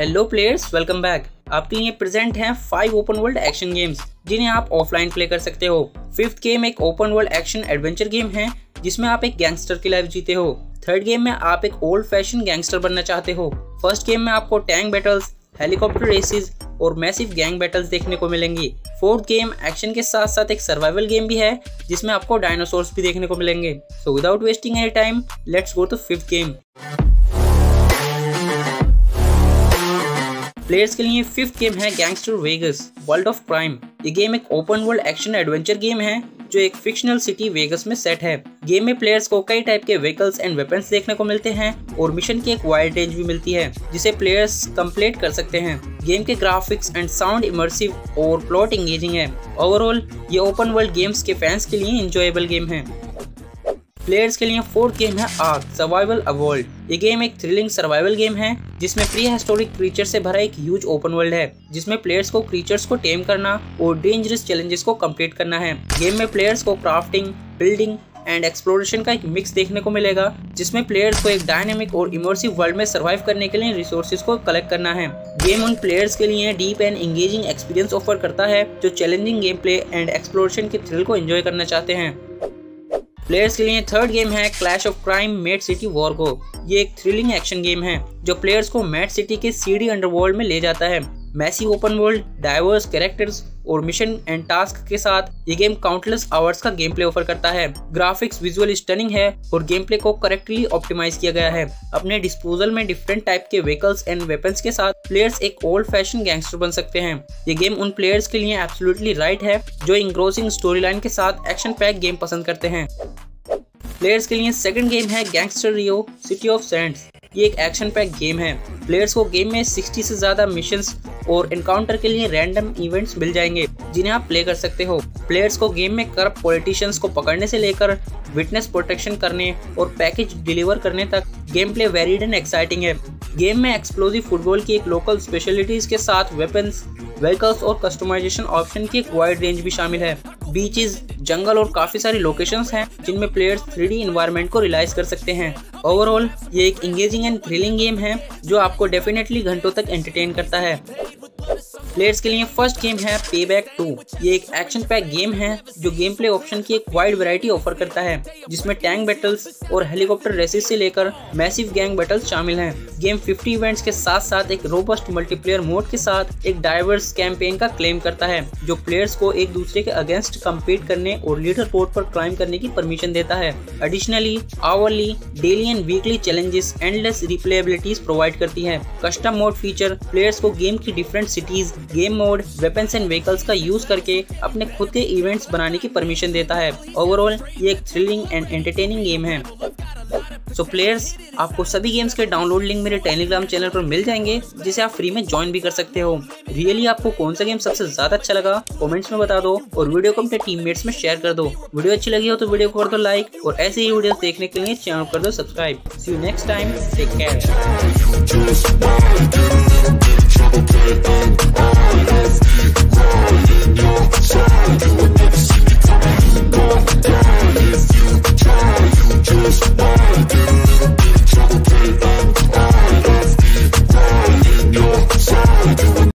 Hello players, welcome back. आपके लिए present हैं 5 ओपन वर्ल्ड एक्शन गेम्स जिन्हें आप ऑफलाइन प्ले कर सकते हो। 5th गेम एक open world action adventure game है जिसमें आप एक गैंगस्टर की लाइफ जीते हो। 3rd गेम में आप एक ओल्ड फैशन गैंगस्टर बनना चाहते हो। 1st गेम में आपको टैंक बैटल्स, हेलीकॉप्टर रेसेस और मैसिव गैंग बैटल्स देखने को मिलेंगी। 4th गेम एक्शन के साथ साथ एक सर्वाइवल गेम भी है जिसमें आपको डायनासोर्स भी देखने को मिलेंगे। So without wasting any time let's go to 5th game. Players के लिए 5th गेम है gangster Vegas world of crime. ये गेम एक open world action adventure game है जो एक फिक्शनल सिटी वेगस में सेट है। गेम में प्लेयर्स को कई टाइप के व्हीकल्स एंड वेपन्स देखने को मिलते हैं और मिशन की एक वाइड रेंज भी मिलती है जिसे प्लेयर्स कंप्लीट कर सकते हैं। गेम के ग्राफिक्स एंड साउंड इमर्सिव और प्लॉट एंगेजिंग है। ओवरऑल ये ओपन वर्ल्ड गेम्स के फैंस के लिए एंजॉयबल गेम है। प्लेयर्स के लिए 4th गेम है आर्क सर्वाइवल अवॉल्ड। ये गेम एक थ्रिलिंग सर्वाइवल गेम है जिसमें प्री हिस्टोरिक क्रीचर से भरा एक ह्यूज ओपन वर्ल्ड है जिसमें प्लेयर्स को क्रीचर्स को टेम करना और डेंजरस चैलेंजेस को कंप्लीट करना है। गेम में प्लेयर्स को क्राफ्टिंग, बिल्डिंग एंड एक्सप्लोरेशन का एक मिक्स देखने को मिलेगा जिसमें प्लेयर्स को एक डायनेमिक और इमर्सिव वर्ल्ड में सर्वाइव करने के लिए रिसोर्सेज को कलेक्ट करना है। गेम उन प्लेयर्स के लिए deep and engaging experience offer करता है जो challenging game play and exploration के थ्रिल को एंजॉय करना चाहते हैं। प्लेयर्स के लिए 3rd गेम है clash of crime mad city war go. ये एक थ्रिलिंग एक्शन गेम है जो प्लेयर्स को मैड सिटी के सीडी अंडरवर्ल्ड में ले जाता है। Massive open world, diverse characters और मिशन एंड टास्क के साथ ये गेम काउंटलेस आवर्स का गेम प्ले ऑफर करता है। ग्राफिक्स विजुअली स्टनिंग है और गेम प्ले को करेक्टली ऑप्टिमाइज किया गया है। अपने डिस्पोजल में डिफरेंट टाइप के व्हीकल्स एंड वेपन्स के साथ प्लेयर्स एक ओल्ड फैशन गैंगस्टर बन सकते हैं। ये गेम उन प्लेयर्स के लिए एब्सोल्युटली राइट है जो इंग्रोसिंग स्टोरी लाइन के साथ एक्शन पैक गेम पसंद करते हैं। प्लेयर्स के लिए 2nd गेम है gangster Rio city of sands. ये एक एक्शन पैक गेम है। प्लेयर्स को गेम में 60 से ज्यादा मिशंस और एनकाउंटर के लिए रैंडम इवेंट्स मिल जाएंगे जिन्हें आप प्ले कर सकते हो। प्लेयर्स को गेम में करप्ट पॉलिटिशियंस को पकड़ने से लेकर विटनेस प्रोटेक्शन करने और पैकेज डिलीवर करने तक game play varied and exciting है। गेम में एक्सप्लोजिव फुटबॉल की एक लोकल स्पेशलिटीज के साथ वेपन्स, व्हीकल्स और कस्टमाइजेशन ऑप्शन की एक वाइड रेंज भी शामिल है। बीचेस, जंगल और काफी सारी लोकेशंस हैं जिनमें प्लेयर्स 3D एनवायरनमेंट को रियलाइज कर सकते हैं। ओवरऑल ये एक एंगेजिंग एंड थ्रिलिंग गेम है जो आपको डेफिनेटली घंटों तक एंटरटेन करता है। प्लेयर्स के लिए 1st गेम है पेबैक 2। ये एक एक्शन पैक गेम है जो गेम प्ले ऑप्शन की एक वाइड वैरायटी ऑफर करता है जिसमें टैंक बैटल्स और हेलीकॉप्टर रेसेस से लेकर मैसिव गैंग बैटल्स शामिल हैं। गेम 50 इवेंट्स के साथ साथ एक रोबस्ट मल्टीप्लेयर मोड के साथ एक डाइवर्स कैंपेन का क्लेम करता है जो प्लेयर्स को एक दूसरे के अगेंस्ट कम्पीट करने और लीडर बोर्ड पर क्लाइम करने की परमिशन देता है। Additionally hourly, daily and weekly challenges endless replayabilities provide करती है। कस्टम मोड फीचर प्लेयर्स को गेम की different cities, game mode, weapons and vehicles का यूज करके अपने खुद के इवेंट्स बनाने की परमिशन देता है। ओवरऑल ये एक थ्रिलिंग एंड एंटरटेनिंग गेम है। सो प्लेयर्स, आपको सभी गेम्स के डाउनलोड लिंक मेरे टेलीग्राम चैनल पर मिल जाएंगे जिसे आप फ्री में ज्वाइन भी कर सकते हो। रियली आपको कौन सा गेम सबसे ज्यादा अच्छा लगा कमेंट्स में बता दो और वीडियो को अपने टीममेट्स में शेयर कर दो। वीडियो अच्छी लगी हो तो वीडियो को कर दो लाइक और ऐसे ही वीडियोस देखने के लिए चैनल कर दो subscribe. See you next time, take care.